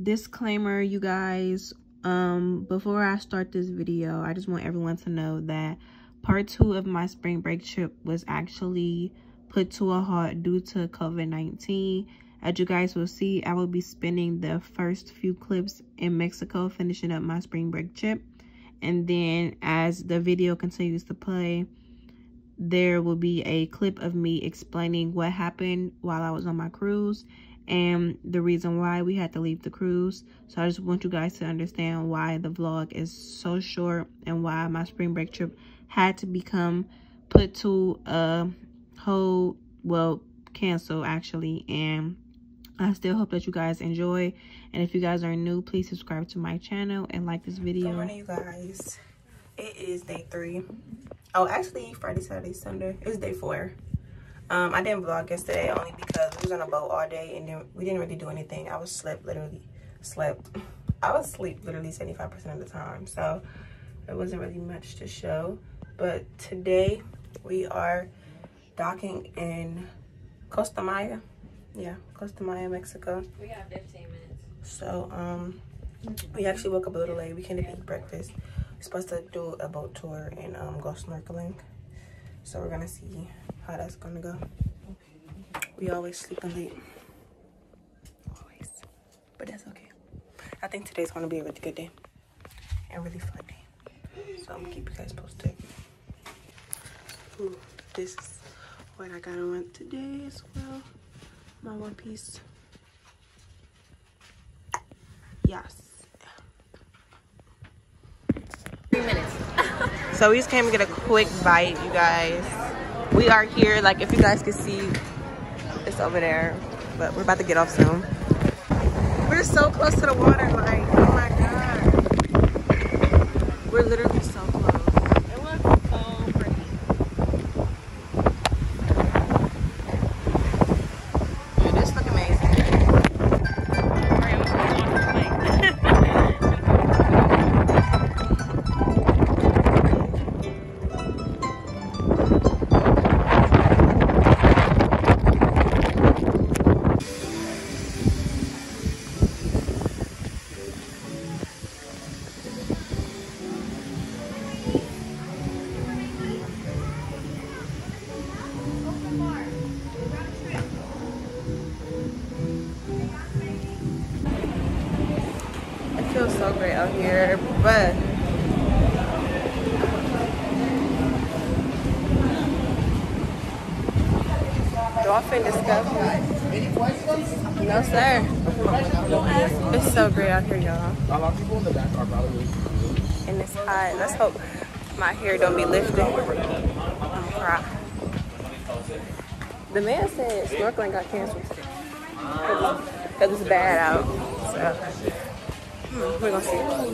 Disclaimer, you guys, before I start this video, I just want everyone to know that part 2 of my spring break trip was actually put to a halt due to COVID-19. As you guys will see, I will be spending the first few clips in Mexico finishing up my spring break trip, and then as the video continues to play, there will be a clip of me explaining what happened while I was on my cruise and the reason why we had to leave the cruise. So I just want you guys to understand why the vlog is so short and why my spring break trip had to become put to a hold, well, cancel actually. And I still hope that you guys enjoy, and if you guys are new, please subscribe to my channel and like this video. Good morning, you guys. It is day 3. Oh, actually Friday, Saturday, Sunday. It was day 4. I didn't vlog yesterday only because we was on a boat all day and then we didn't really do anything. I was asleep literally 75% of the time, so there wasn't really much to show. But today we are docking in Costa Maya. Yeah, Costa Maya, Mexico. We got 15 minutes. So we actually woke up a little late. We came to eat breakfast. We're supposed to do a boat tour and go snorkeling. So we're gonna see how that's gonna go. We always sleeping late, always, but that's okay. I think today's gonna be a really good day and really fun day, so I'm gonna keep you guys posted. Ooh, this is what I got on today as well, my one piece. Yes. 3 minutes. So we just came to get a quick bite, you guys. We are here, like if you guys can see, it's over there, but we're about to get off soon. We're so close to the water, like, oh my God. We're literally so close. It was so pretty. Dude, this looks amazing. So great out here, but dolphin discovery. No sir. It's so great out here, y'all. And it's hot. Let's hope my hair don't be lifted. I'm cry. The man said snorkeling got canceled because it's bad out. So. We're gonna see. I'm just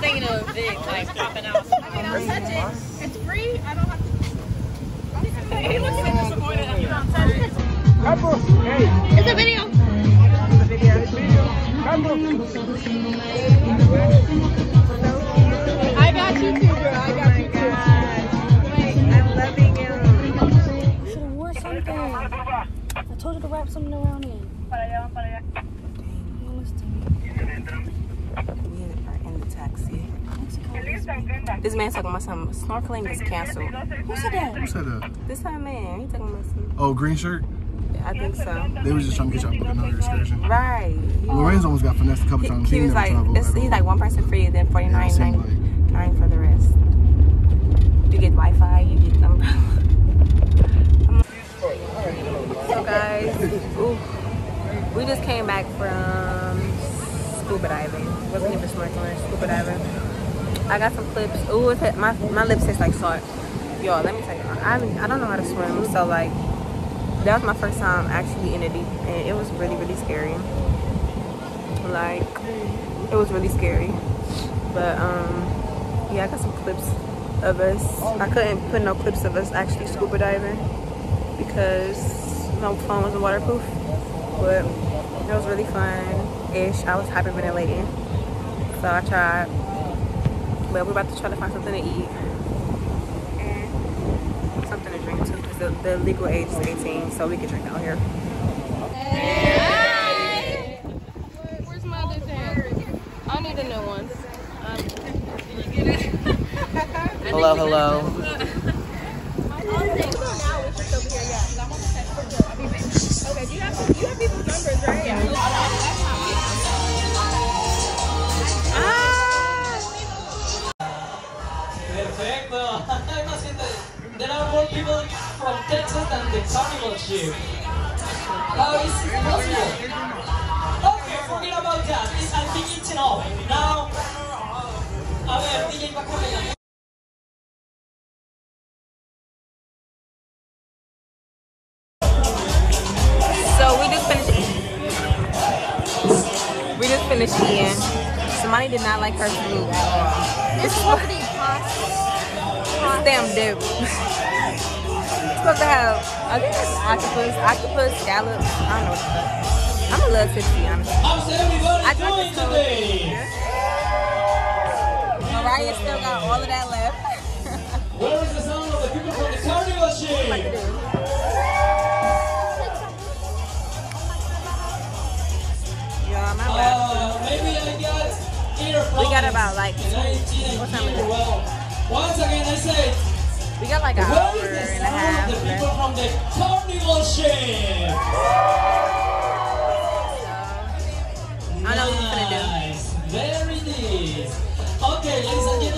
thinking of it like popping out. I mean, I'll touch it. It's free. I don't have to. He looks a bit disappointed if you don't touch it. It's a video. It's a video. It's a video. I got you too, girl. I got you too. I'm loving you. You should have worn something. I told you to wrap something around it. We are in the taxi. This man's talking about something. Snorkeling is canceled. Who said that? Who said that? This time, man. He's talking about something. Oh, green shirt? I think so. They was just trying to get y'all booked another excursion. Right. Lorenzo almost got finessed a couple times. He was like, he's like one person free, then $49.99 for the rest. You get Wi-Fi, you get umbrella. So guys, ooh, we just came back from scuba diving. Wasn't even snorkeling, scuba diving. I got some clips. Ooh, my lips taste like salt. Y'all, let me tell you, I don't know how to swim, so like, that was my first time actually in the deep, and it was really, really scary. Like, it was really scary. But, yeah, I got some clips of us. I couldn't put no clips of us actually scuba diving because no phone was waterproof. But it was really fun. ish. I was hyperventilating, so I tried. But we're about to try to find something to eat and something to drink too, because the legal age is 18, so we can drink out here. Hey. Where's my other thing? I need a new one. Did you get it? Hello, hello. Okay, you have people's numbers right here. Perfecto. There are more people from Texas than the carnival ship. How is it possible? Okay, forget about that. I think it's enough. Now, a ver, DJ Paco. Eating. Somebody did not like her food. This is what it costs. Damn dip. Supposed to have, I think it's octopus, scallops. I don't know what the fuck. I'm a little tipsy, honestly. I thought this was today. Mariah still got all of that left. Where is the sound of the people from the carnival ship? Maybe I got we got about like 19, what time is it? Well, once again I said we got like an hour and a half. The people from the carnival ship. I know what we're gonna do. There it is. Okay, ladies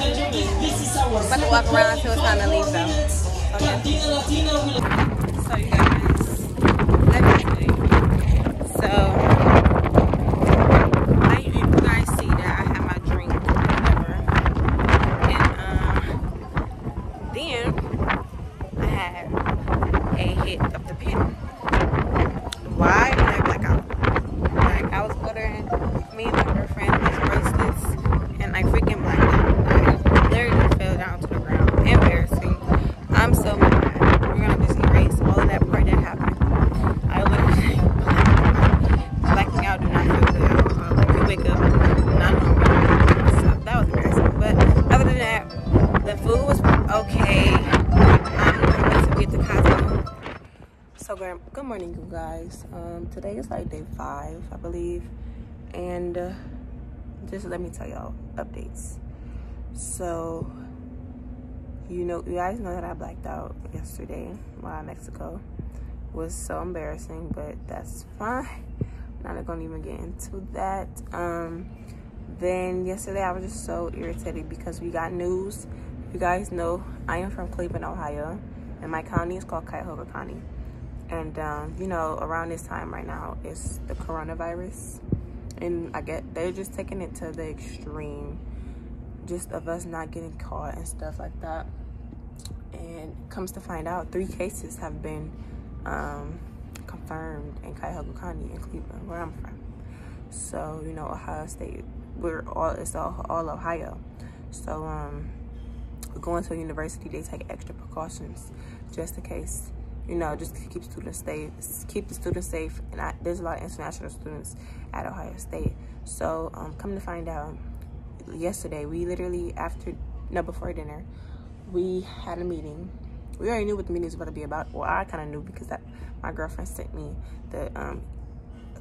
and gentlemen, this is our. I'm gonna walk around until it's time to leave though. Okay. So you guys. Today is like day 5, I believe, and just let me tell y'all updates. So you guys know that I blacked out yesterday while Mexico. It was so embarrassing, but that's fine. I'm not gonna even get into that. Then yesterday I was just so irritated because we got news. You guys know I am from Cleveland, Ohio, and my county is called Cuyahoga County. And you know, around this time right now, it's the coronavirus, and I get they're just taking it to the extreme, just of us not getting caught and stuff like that. And comes to find out, 3 cases have been confirmed in Cuyahoga County in Cleveland, where I'm from. So you know, Ohio State, it's all Ohio. So going to a university, they take extra precautions just in case. You know, just to keep students safe. Keep the students safe, and there's a lot of international students at Ohio State. So, come to find out, yesterday we literally before dinner, we had a meeting. We already knew what the meeting was about to be about. Well, I kind of knew because my girlfriend sent me the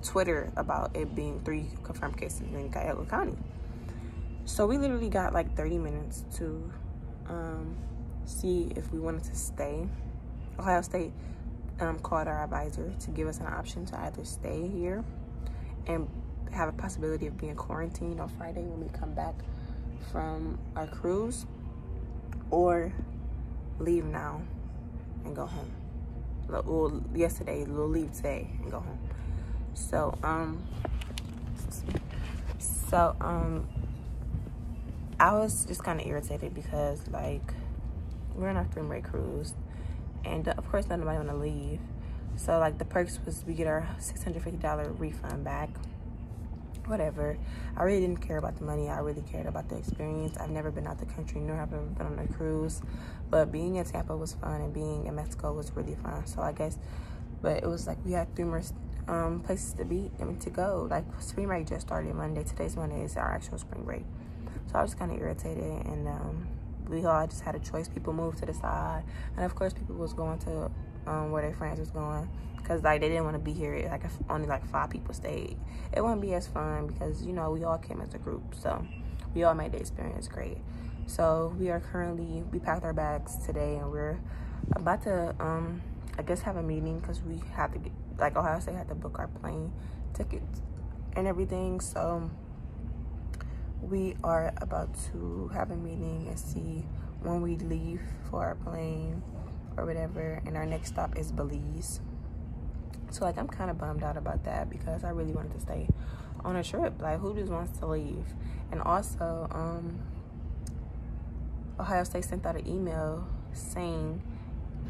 Twitter about it being 3 confirmed cases in Cuyahoga County. So we literally got like 30 minutes to see if we wanted to stay. Ohio State called our advisor to give us an option to either stay here and have a possibility of being quarantined on Friday when we come back from our cruise, or leave now and go home. Well, yesterday, we'll leave today and go home. So, I was just kind of irritated because, like, we're on our spring break cruise. And of course, nobody want to leave. So like the perks was we get our $650 refund back, whatever. I really didn't care about the money. I really cared about the experience. I've never been out the country, nor have I ever been on a cruise. But being in Tampa was fun, and being in Mexico was really fun. So I guess, but it was like we had 3 more places to be and to go. Like, spring break just started Monday. Today's Monday is our actual spring break. So I was kind of irritated, and we all just had a choice. People moved to the side, and of course people was going to where their friends was going, because like they didn't want to be here. Like, if only like 5 people stayed, it wouldn't be as fun, because you know we all came as a group, so we all made the experience great. So we are currently, we packed our bags today, and we're about to I guess have a meeting, because we have to get, like, Ohio State had to book our plane tickets and everything. So we are about to have a meeting and see when we leave for our plane or whatever, and our next stop is Belize. So like, I'm kind of bummed out about that, because I really wanted to stay on a trip. Like, who just wants to leave? And also Ohio State sent out an email saying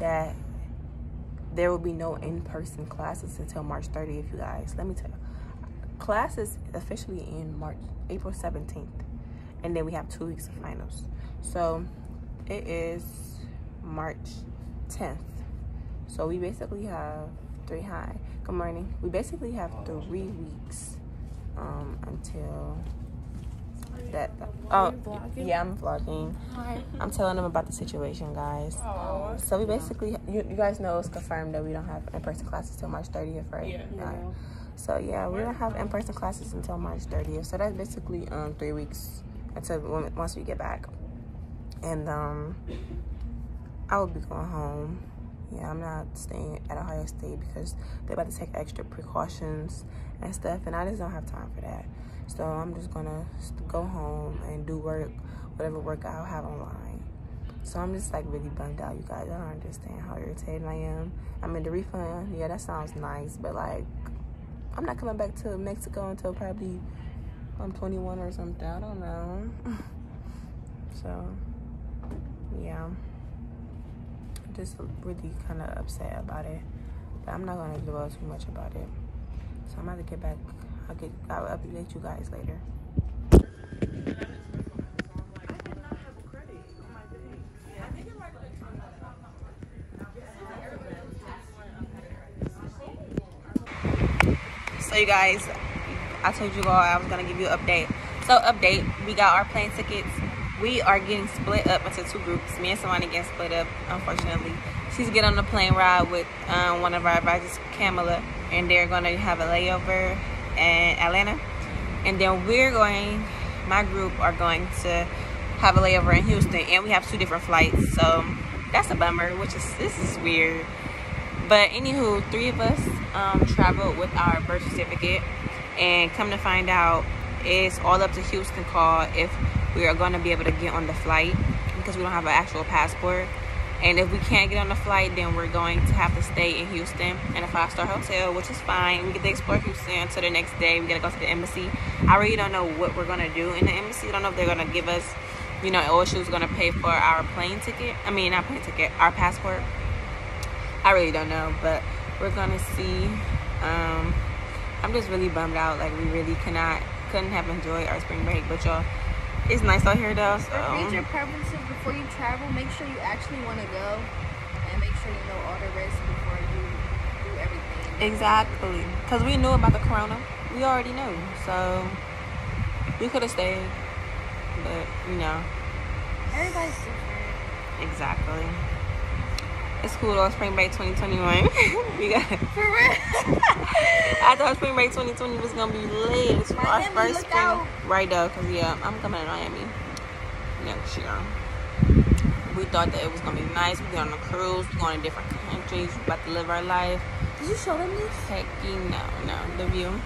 that there will be no in-person classes until March 30th, you guys. Let me tell you, classes officially in April 17th, and then we have 2 weeks of finals. So it is March 10th, so we basically have three weeks until that. Oh yeah, I'm vlogging. I'm telling them about the situation, guys. Oh, so we basically, you guys know it's confirmed that we don't have in-person classes till March 30th, right? Yeah. So yeah, we don't have in-person classes until March 30th. So that's basically 3 weeks until once we get back, and I will be going home. Yeah, I'm not staying at Ohio State, because they're about to take extra precautions and stuff, and I just don't have time for that. So I'm just gonna go home and do work, whatever work I'll have online. So I'm just like really bummed out, you guys. I don't understand how irritated I am. I mean, the refund, yeah, that sounds nice, but like, I'm not coming back to Mexico until probably I'm 21 or something. I don't know. So yeah, just really kind of upset about it, but I'm not gonna dwell too much about it. So I'm about to get back. I'll update you guys later. So you guys, I told you all I was gonna give you an update. So update, we got our plane tickets. We are getting split up into 2 groups. Me and Simone getting split up, unfortunately. She's getting on the plane ride with one of our advisors, Camila, and they're gonna have a layover in Atlanta. And then my group are going to have a layover in Houston, and we have 2 different flights. So that's a bummer, this is weird. But anywho, 3 of us traveled with our birth certificate, and come to find out, it's all up to Houston call if we are going to be able to get on the flight, because we don't have an actual passport. And if we can't get on the flight, then we're going to have to stay in Houston in a 5-star hotel, which is fine. We get to explore Houston until the next day. We got to go to the embassy. I really don't know what we're going to do in the embassy. I don't know if they're going to give us, OSU's going to pay for our plane ticket. I mean, not plane ticket, our passport. I really don't know, but we're going to see. I'm just really bummed out. Like, we really couldn't have enjoyed our spring break, but y'all, it's nice out here though. So for future purposes, before you travel, make sure you actually want to go, and make sure you know all the risks before you do everything. Exactly, because we knew about the corona. We already knew, so we could have stayed, but everybody's different. Exactly. It's cool though. Spring break 2021. We got it. For real. I thought spring break 2020 was gonna be lit. It's our first spring out. Right though, cause yeah, I'm coming to Miami next year. We thought that it was gonna be nice. We got on a cruise. We going to different countries. We about to live our life. Did you show them this? Heck, no, the view.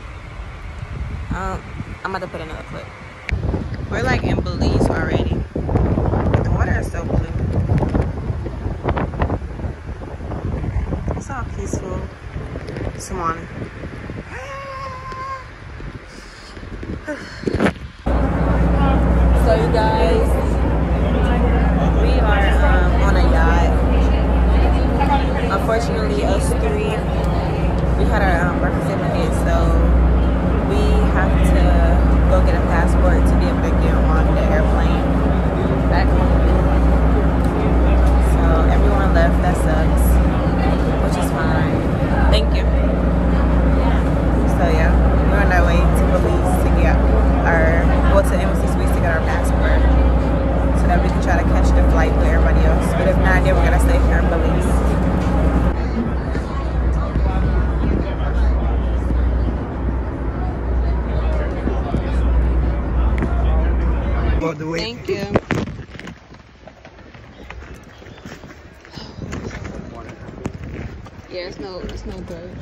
I'm about to put another clip. We're like in Belize already. The water is so blue. Peaceful. Simone. So you guys, we are on a yacht. Unfortunately, us 3, we had our birth certificate, so we have to go get a passport to be able to get on the airplane back home. So everyone left. That sucks. Which is fine. Thank you. for the way. Thank you. Yeah, it's no birds.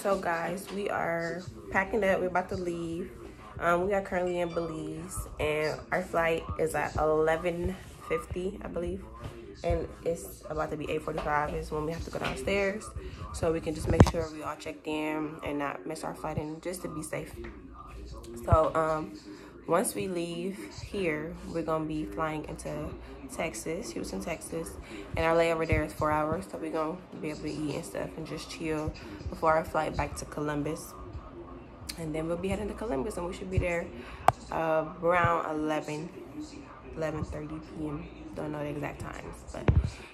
So guys, we are packing up. We're about to leave. We are currently in Belize, and our flight is at 11:50, I believe, and it's about to be 8:45 is when we have to go downstairs, so we can just make sure we all checked in and not miss our flight, and just to be safe. So once we leave here, we're gonna be flying into Texas, Houston, Texas, and our layover there is 4 hours, so we're gonna be able to eat and stuff and just chill before our flight back to Columbus. And then we'll be heading to Columbus, and we should be there around 11:30 p.m. Don't know the exact times, but